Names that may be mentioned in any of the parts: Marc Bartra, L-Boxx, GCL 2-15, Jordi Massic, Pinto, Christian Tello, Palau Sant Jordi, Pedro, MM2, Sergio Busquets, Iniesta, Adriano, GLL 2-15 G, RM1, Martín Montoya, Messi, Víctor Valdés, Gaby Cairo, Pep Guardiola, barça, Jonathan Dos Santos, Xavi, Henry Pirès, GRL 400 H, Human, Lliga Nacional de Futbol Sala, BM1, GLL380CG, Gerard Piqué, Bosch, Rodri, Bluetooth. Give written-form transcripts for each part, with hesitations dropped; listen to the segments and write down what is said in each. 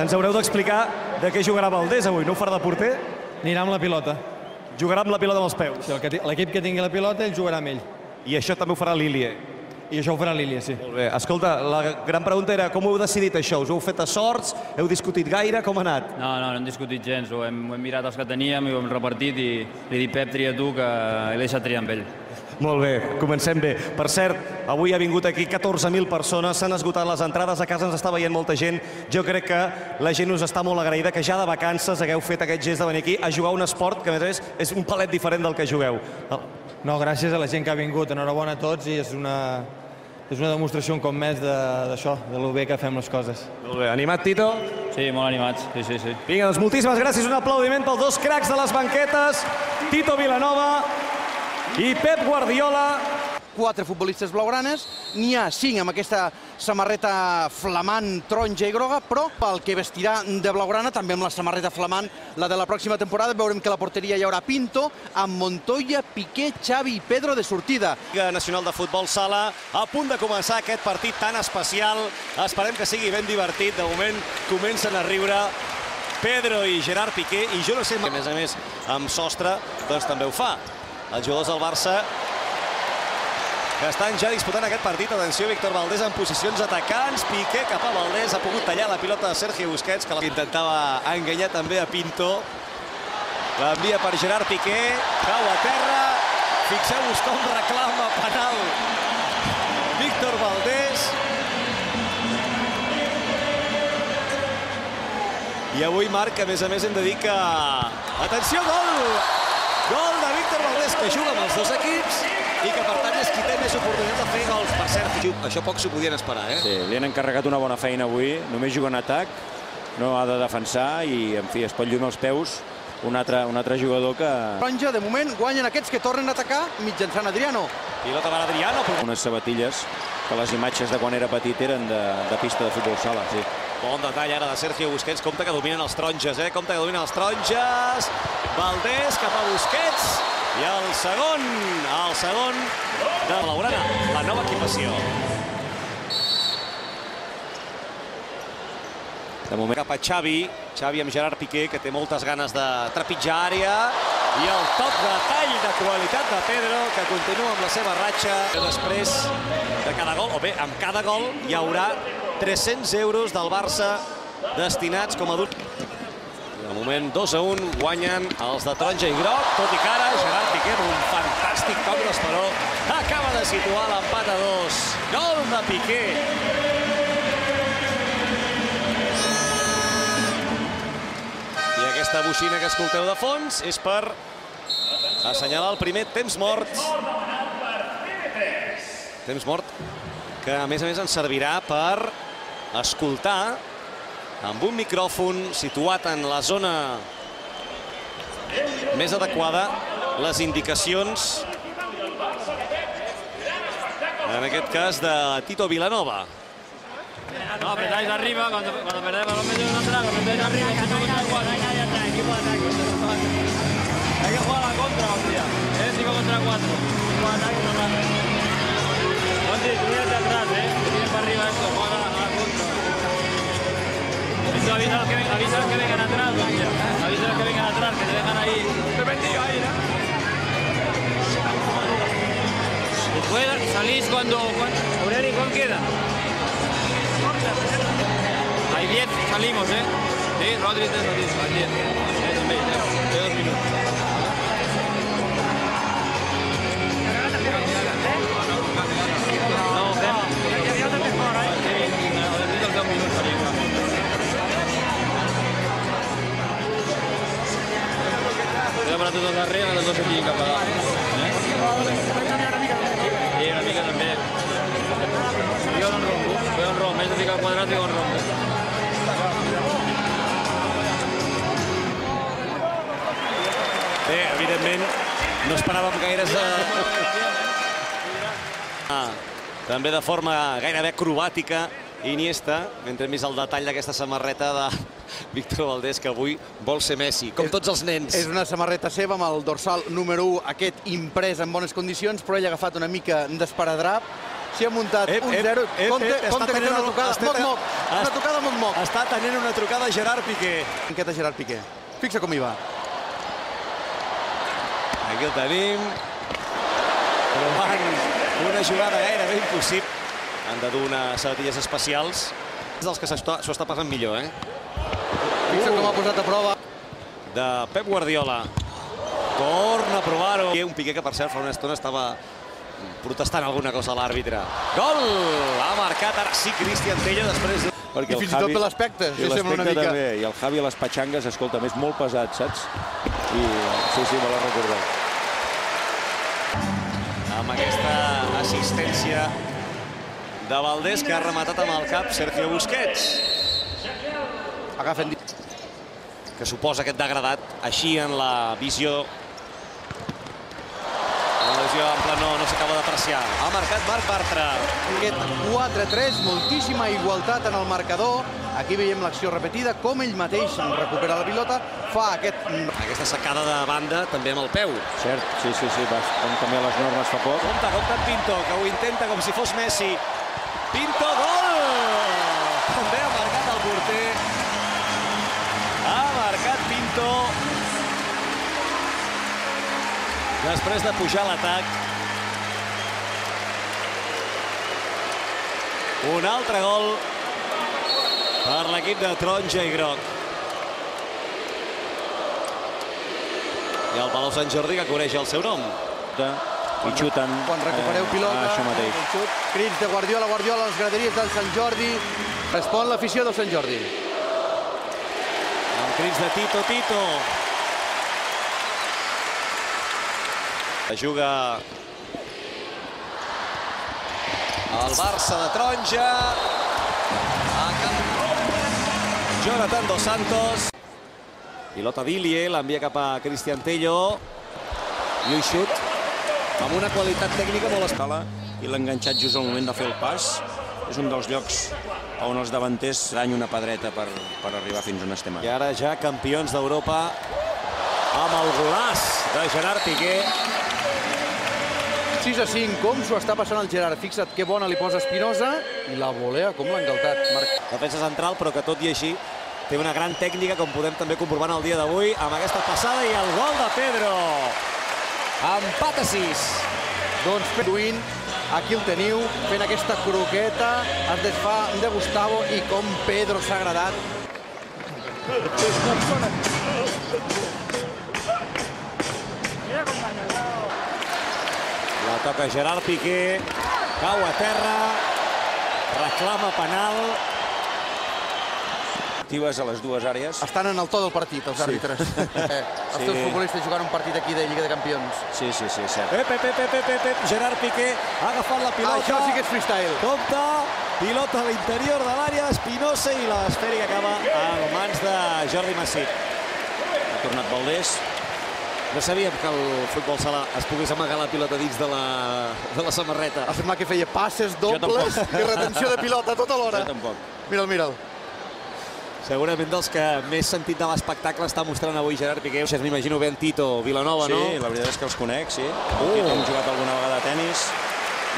Ens haureu d'explicar de què jugarà Valdés avui. No ho farà de porter? Anirà amb la pilota. Jugarà amb la pilota amb els peus. L'equip que tingui la pilota, ell jugarà amb ell. I això també ho farà Lillier. I això ho farà Lillier, sí. Molt bé. Escolta, la gran pregunta era com ho heu decidit, això? Us heu fet a sorts? Heu discutit gaire? Com ha anat? No, no hem discutit gens. Ho hem mirat els que teníem i ho hem repartit i li he dit, Pep, tria tu, que l'he deixat triar amb ell. Molt bé, comencem bé. Per cert, avui ha vingut aquí 14.000 persones, s'han esgotat les entrades, a casa ens està veient molta gent. Jo crec que la gent us està molt agraïda, que ja de vacances hagueu fet aquest gest de venir aquí a jugar un esport que, a més, és un palet diferent del que jugueu. No, gràcies a la gent que ha vingut. Enhorabona a tots i és una demostració un cop més d'això, de lo bé que fem les coses. Molt bé, animat, Tito? Sí, molt animats, sí. Vinga, doncs moltíssimes gràcies. Un aplaudiment pels dos cracs de les banquetes, Tito Vilanova i Pep Guardiola. 4 futbolistes blaugranes, n'hi ha 5 amb aquesta samarreta flamant, taronja i groga, però el que vestirà de blaugrana també amb la samarreta flamant, la de la pròxima temporada. Veurem que a la porteria hi haurà Pinto, amb Montoya, Piqué, Xavi i Pedro de sortida. Lliga Nacional de Futbol Sala, a punt de començar aquest partit tan especial. Esperem que sigui ben divertit. De moment comencen a riure Pedro i Gerard Piqué, i jo no sé... A més, amb sostre, doncs també ho fa. Els jugadors del Barça que estan ja disputant aquest partit. Atenció, Víctor Valdés en posicions atacants. Piqué cap a Valdés, ha pogut tallar la pilota de Sergio Busquets, que intentava enganyar també a Pinto. L'envia per Gerard Piqué, cau a terra. Fixeu-vos com reclama penal Víctor Valdés. I avui, Marc, a més hem de dir que... Atenció, gol! Gol de Víctor Valdés, que juga amb els dos equips i que, per tant, és qui té més oportunitat de fer gols. Per cert, això poc s'ho podien esperar, eh? Sí, li han encarregat una bona feina avui. Només juga en atac, no ha de defensar i, en fi, es pot lluir amb els peus un altre jugador que... Franja, de moment, guanyen aquests que tornen a atacar mitjançant Adriano. Pilota per Adriano. Unes sabatilles que les imatges de quan era petit eren de pista de futbol sala, sí. Bon detall ara de Sergio Busquets. Compte que dominen els taronges, eh? Compte que dominen els taronges. Valdés cap a Busquets. I el segon de Blaugrana. La nova equipació. De moment cap a Xavi. Xavi amb Gerard Piqué, que té moltes ganes de trepitjar àrea. I el toc de tall de qualitat de Pedro, que continua amb la seva ratxa. Després de cada gol, o bé, amb cada gol, hi haurà €300 del Barça destinats com a dur. De moment, 2-1, guanyen els de taronja i groc, tot i que ara Gerard Piqué, un fantàstic cop d'esperó, acaba de situar l'empat a 2. Gol de Piqué. I aquesta bocina que escolteu de fons és per assenyalar el primer temps mort. Temps mort que, a més, ens servirà per escoltar amb un micròfon situat en la zona més adequada les indicacions, en aquest cas, de Tito Vilanova. No apretáis arriba, cuando perdáis balón medio de contra, apretáis arriba, que no contra igual. Hay que jugar a la contra, hostia. Es 5 contra 4. Monti, tú vienes de atrás, ¿eh? Tú vienes para arriba esto, juega a la contra. Avisa a los que vengan atrás, avisa a los que vengan atrás, que te dejan ahí. Permitido ahí, ¿no? Salís cuando... Aureli, ¿cuál queda? Hay 10, salimos, ¿eh? Sí, Rodri, te salís, hay 10. De 2 minutos. No, necesito 2 minutos salimos. Para todos darrere, els dos aquí cap a dalt. I una mica també. Jo no rompo, més de ficar al quadrat i on rompo. Bé, evidentment, no esperàvem gaires... També de forma gairebé acrobàtica, Iniesta, mentre hem vist el detall d'aquesta samarreta de Víctor Valdés, que avui vol ser Messi, com tots els nens. És una samarreta seva amb el dorsal número 1, aquest imprès en bones condicions, però ell ha agafat una mica d'esparadrap s'hi ha muntat un 0. Compte que una trucada Moc-Moc. Està tenint una trucada Gerard Piqué. Enqueta Gerard Piqué. Fixa com hi va. Aquí el tenim. Una jugada gairebé impossible. Han de dur unes sabatilles especials. És dels que s'ho està passant millor, eh? Fixa com ha posat a prova. De Pep Guardiola. Torna a provar-ho. Un Piqué que, per cert, fa una estona estava protestant alguna cosa a l'àrbitre. Gol! Ha marcat ara sí Christian Tello després... I fins i tot per l'aspecte. I el Xavi a les patxangues, escolta, és molt pesat, saps? I sí, me l'ha recordat. Amb aquesta assistència de Valdés, que ha rematat amb el cap Sergio Busquets. Agafen... que suposa aquest degradat, així en la visió... la visió ampla no s'acaba d'apreciar. Ha marcat Marc Bartra. Aquest 4-3, moltíssima igualtat en el marcador. Aquí veiem l'acció repetida, com ell mateix recupera la pilota, fa aquest... aquesta sacada de banda també amb el peu. Cert, sí, com també les normes fa poc. Compte amb Pinto, que ho intenta com si fos Messi. Pinto, gol! També ha marcat el porter. Ha marcat Pinto. Després de pujar l'atac. Un altre gol per l'equip de taronja i groc. I el Palau Sant Jordi que coneix el seu nom. I xuten. Quan recupereu pilota, crits de Guardiola, Guardiola a les graderies del Sant Jordi. Respon l'afició del Sant Jordi. Amb crits de Tito, Tito. La juga el Barça de taronja. Jonathan Dos Santos. Pilota d'Ilie, l'envia cap a Christian Tello. I un xut amb una qualitat tècnica molt escala. I l'enganxat just al moment de fer el pas. És un dels llocs on els davanters dany una pedreta per arribar fins on estem ara. I ara ja campions d'Europa amb el golaç de Gerard Piqué. 6-5, com s'ho està passant el Gerard. Fixa't que bona li posa Espinosa i la volea, com l'ha engaltat. Defensa central, però que tot i així té una gran tècnica, com podem també comprovar en el dia d'avui, amb aquesta passada i el gol de Pedro. Empat a 6. Doncs Pedroín, aquí el teniu, fent aquesta croqueta, es desfà de Gustavo i com Pedro s'ha agradat. La toca Gerard Piqué, cau a terra, reclama penal. Actives a les dues àrees. Estan en el to del partit, els àrbitres. Els teus futbolistes jugant un partit aquí de Lliga de Campions. Sí, cert. Gerard Piqué ha agafat la pilota. Això sí que és freestyle. Compte, pilota a l'interior de l'àrea, Espinosa i l'esfèrica acaba en mans de Jordi Massic. Ha tornat Valdés. No sabíem que el futbol sala es pogués amagar la pilota dins de la samarreta. Ha semblat que feia passes dobles i retenció de pilota tota l'hora. Jo tampoc. Mira'l. Segurament dels que més sentit de l'espectacle està mostrant avui Gerard Piqué. M'imagino ben Tito Vilanova, no? Sí, la veritat és que els conec, sí. Hem jugat alguna vegada a tenis.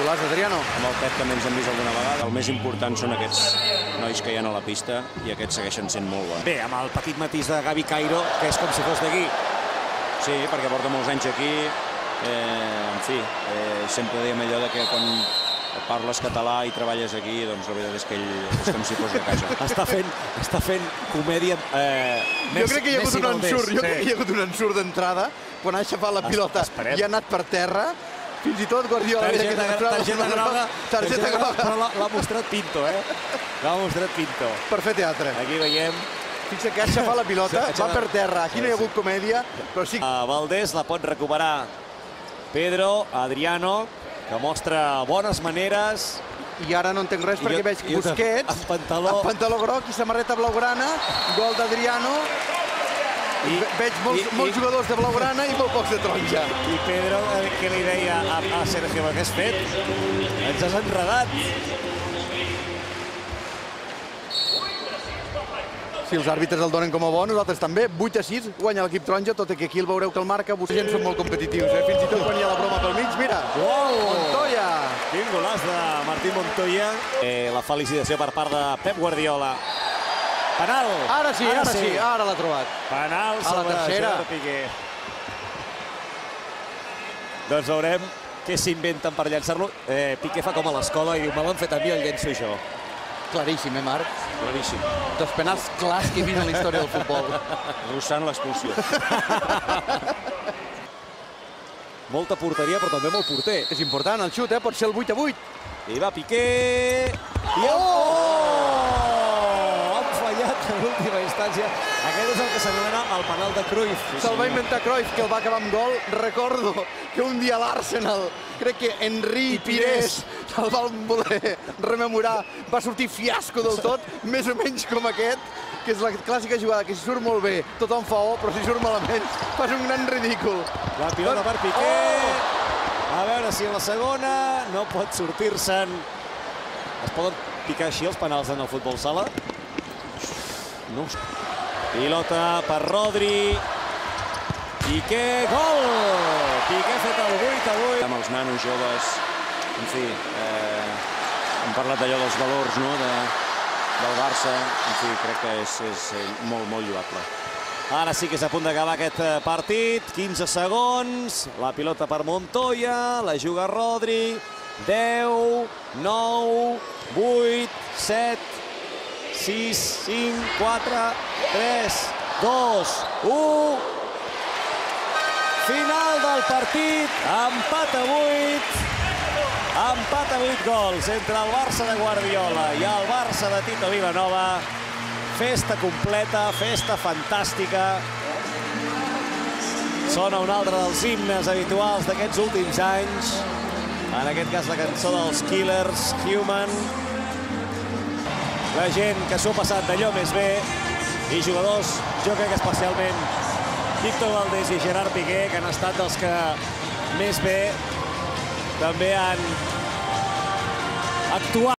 Golaç d'Adriano. Amb el Pep també ens hem vist alguna vegada. El més important són aquests nois que hi ha a la pista i aquests segueixen sent molt bons. Bé, amb el petit matís de Gaby Cairo, que és com si fos d'aquí. Sí, perquè porta molts anys aquí, en fi, sempre dèiem allò que quan parles català i treballes aquí, doncs la veritat és que ell és com si fos de casa. Està fent comèdia... Jo crec que hi ha hagut un ensurt d'entrada, quan ha aixafat la pilota i ha anat per terra, fins i tot Guardiola... Targeta groga, però l'ha mostrat Pinto, eh? L'ha mostrat Pinto. Per fer teatre. Aquí veiem... Fixa que ha aixafat la pilota, va per terra. Aquí no hi ha hagut comèdia, però sí... Valdés la pot recuperar Pedro, Adriano, que mostra bones maneres. I ara no entenc res perquè veig Busquets, amb pantaló groc i samarreta blaugrana, gol d'Adriano. Veig molts jugadors de blaugrana i molt pocs de taronja. I Pedro, què li deia a Sergio? Què has fet? Ens has enredat. Si els àrbitres el donen com a bo, nosaltres també. 8-6, guanya l'equip taronja, tot i que aquí el veureu que el marca. Vostès gent són molt competitius, fins i tot quan hi ha la broma pel mig, mira. Montoya! Quin golaç de Martín Montoya. La felicitació per part de Pep Guardiola. Penal! Ara sí, ara sí, ara l'ha trobat. Penal sobre Gerard Piqué. Doncs veurem què s'inventen per llançar-lo. Piqué fa com a l'escola i diu, me l'han fet a mi, el llenço jo. Claríssim, Marc? Claríssim. Dels penals clars que he vist a la història del futbol. Russant l'expulsió. Molta porteria, però també molt porter. És important el xut, pot ser el 8-8. I va Piqué... Han fallat en l'última instància. Aquest és el que s'anomena el penal de Cruyff. Se'l va inventar Cruyff, que el va acabar amb gol. Recordo que un dia l'Arsenal... Crec que Henry Pirès el va voler rememorar. Va sortir fiasco del tot, més o menys com aquest, que és la clàssica jugada, que si surt molt bé tothom fa o, però si surt malament fas un gran ridícul. La pilota per Piqué. A veure si a la segona no pot sortir-se'n. Es poden picar així els penals en el futbol sala? No. Pilota per Rodri. Piqué, gol! Piqué ha fet el 8-8. Amb els nanos joves, en fi, hem parlat allò dels valors del Barça, en fi, crec que és molt, molt lloable. Ara sí que és a punt d'acabar aquest partit, 15 segons, la pilota per Montoya, la juga Rodri, 10, 9, 8, 7, 6, 5, 4, 3, 2, 1... Final del partit, empat a 8 gols entre el Barça de Guardiola i el Barça de Tito Vilanova. Festa completa, festa fantàstica. Sona un altre dels himnes habituals d'aquests últims anys. En aquest cas la cançó dels Killers, Human. La gent que s'ho ha passat d'allò més bé i jugadors, jo crec que especialment Víctor Valdés i Gerard Piqué, que han estat dels que més bé també han actuat.